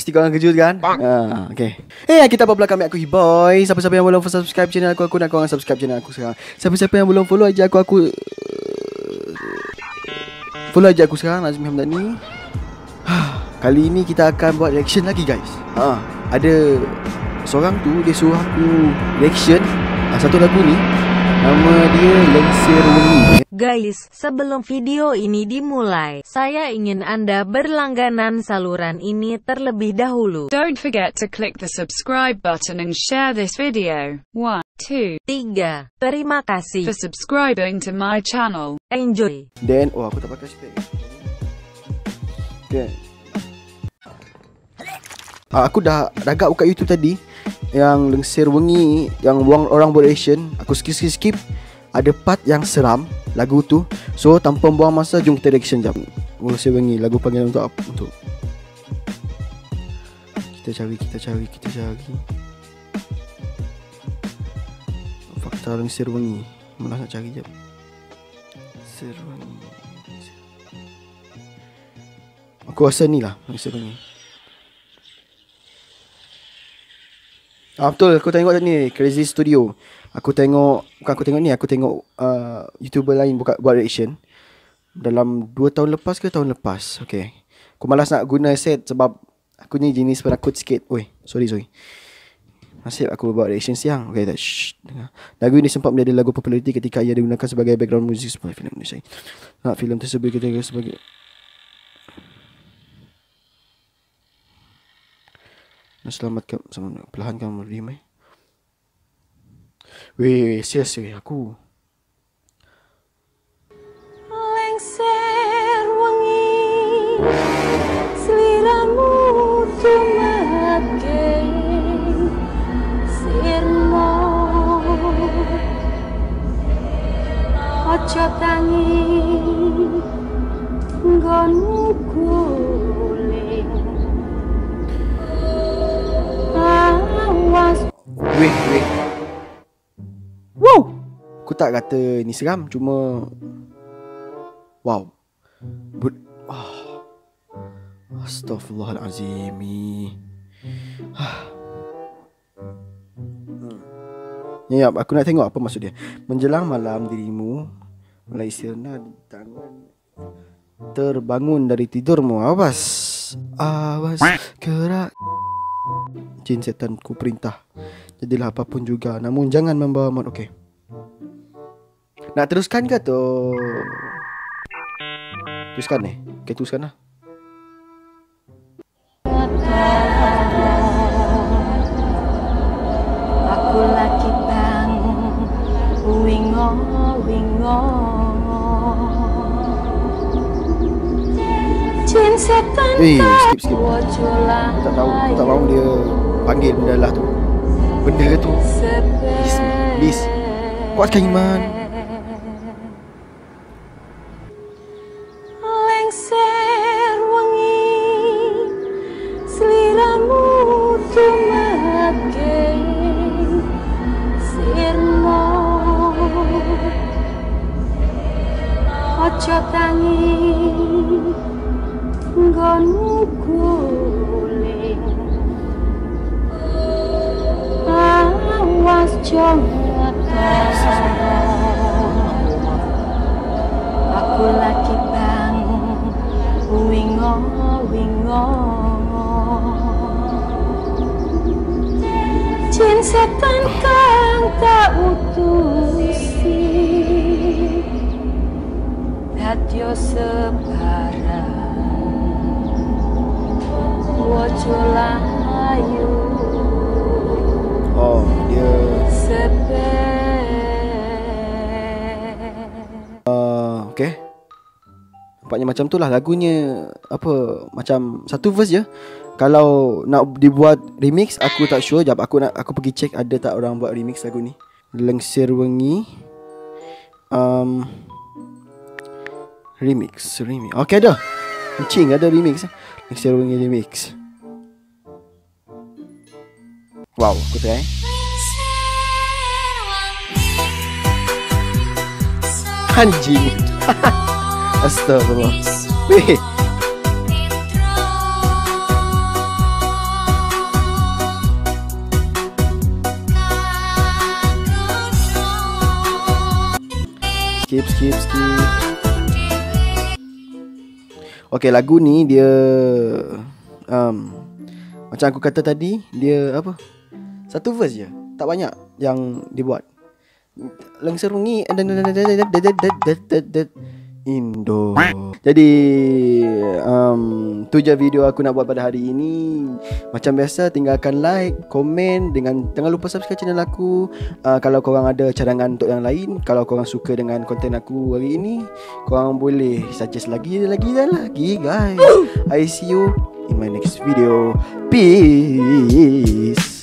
Pasti korang kejut kan? Okay. Hey, kita apa pula kami aku Hiboy. Siapa-siapa yang belum subscribe channel aku nak korang subscribe channel aku sekarang. Siapa-siapa yang belum follow aja aku follow aja aku sekarang, Azim Hamdani. Kali ini kita akan buat reaction lagi guys. Ada seorang tu dia suruh aku reaction satu lagu ni. Nama dia Lingsir Wengi. Guys, sebelum video ini dimulai, saya ingin Anda berlangganan saluran ini terlebih dahulu. Don't forget to click the subscribe button and share this video. 1, 2, 3. Terima kasih for subscribing to my channel. Enjoy. Then, aku tak pakai stick. Okay. Aku dah agak buka YouTube tadi yang Lingsir Wengi yang orang buat reaction. Aku skip. Ada part yang seram lagu tu. So tanpa buang masa, jom kita reaction jap. Lingsir Wengi, lagu panggilan untuk apa? Untuk kita cari. Fakta Lingsir Wengi. Mana nak cari jap. Lingsir Wengi. Aku rasa ni lah Lingsir Wengi. Betul, aku tengok ni Crazy Studio. Aku tengok, bukan aku tengok ni, aku tengok YouTuber lain buat reaction dalam 2 tahun lepas ke tahun lepas. Okay. Aku malas nak guna set sebab aku ni jenis penakut sikit. Oi, sorry. Nasib aku buat reaction siang. Okay, dengar. Lagu ini sempat menjadi lagu populariti ketika ia digunakan sebagai background music sebuah filem Malaysia. Nah, filem tersebut kita sebagai selamatkan sama perlahan kamu rimai. Weh, sia-sia aku. Lingsir Wengi, seliramu tumakai sirmo. Ojo tangi nggonmu kuling. Weh. Wow. Aku tak kata ni seram, cuma wow. Astaghfirullahalazim. Ya, aku nak tengok apa maksud dia. Menjelang malam dirimu mulai sirna di tangan, terbangun dari tidurmu. Awas gerak. Jin setan ku perintah, jadilah apapun juga, namun jangan membawa maut. Okay. Nak teruskan ke atau teruskan ni? Okay, teruskan lah. Aku lagi bang wingo. Jin setan skip. Tak tahu dia panggil benda lah tu. Benda tu Bis. Kuatkan iman. Lingsir Wengi, seliramu tumakai sirmo. Ojo tangi nggonmu kuling. Awas jangan aku lagi bang wingo. Jin setan kang tak utusi, hatyo sebarang ojo layu. Oh, dia okay. Nampaknya macam tu lah lagunya. Apa, macam satu verse je. Kalau nak dibuat remix, aku tak sure. Sekejap aku pergi check ada tak orang buat remix lagu ni. Lingsir Wengi Remix. Okay, ada. Cing, ada remix. Lingsir Wengi remix. Wow, aku try. Anjing. Astagfirullah. Weh. skip. Okay, lagu ni dia macam aku kata tadi, dia apa, satu verse je, tak banyak yang dibuat. Lingsir Wengi Indo. Jadi tu je video aku nak buat pada hari ini. Macam biasa, tinggalkan like, komen, dengan jangan lupa subscribe channel aku. Kalau korang ada cadangan untuk yang lain, kalau korang suka dengan konten aku hari ini, korang boleh suggest lagi guys. I see you in my next video. Peace.